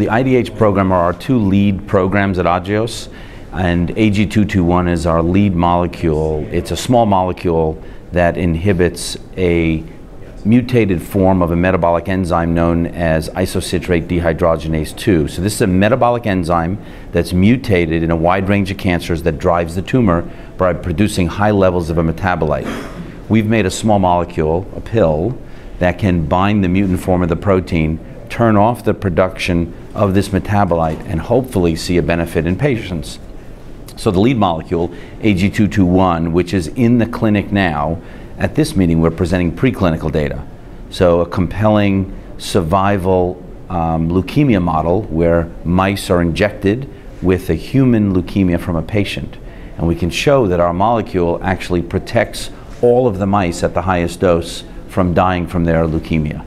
The IDH program are our two lead programs at Agios, and AG-221 is our lead molecule. It's a small molecule that inhibits a mutated form of a metabolic enzyme known as isocitrate dehydrogenase 2. So this is a metabolic enzyme that's mutated in a wide range of cancers that drives the tumor by producing high levels of a metabolite. We've made a small molecule, a pill, that can bind the mutant form of the protein, turn off the production of this metabolite, and hopefully see a benefit in patients. So the lead molecule, AG-221, which is in the clinic now, at this meeting we're presenting preclinical data. So a compelling survival leukemia model where mice are injected with a human leukemia from a patient. And we can show that our molecule actually protects all of the mice at the highest dose from dying from their leukemia.